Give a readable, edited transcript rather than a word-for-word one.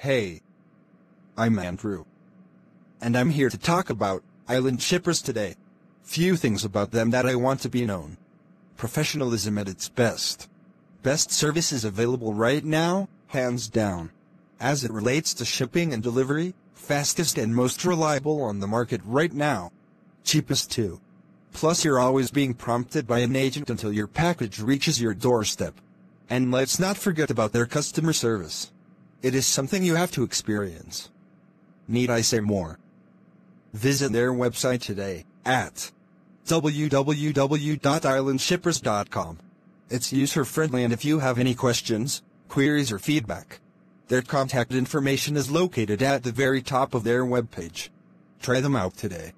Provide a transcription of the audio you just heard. Hey, I'm Andrew, and I'm here to talk about Island Shippers today. Few things about them that I want to be known. Professionalism at its best. Best services available right now, hands down. As it relates to shipping and delivery, fastest and most reliable on the market right now. Cheapest too. Plus you're always being prompted by an agent until your package reaches your doorstep. And let's not forget about their customer service. It is something you have to experience. Need I say more? Visit their website today at www.islandshippers.com. It's user-friendly, and if you have any questions, queries, or feedback, their contact information is located at the very top of their webpage. Try them out today.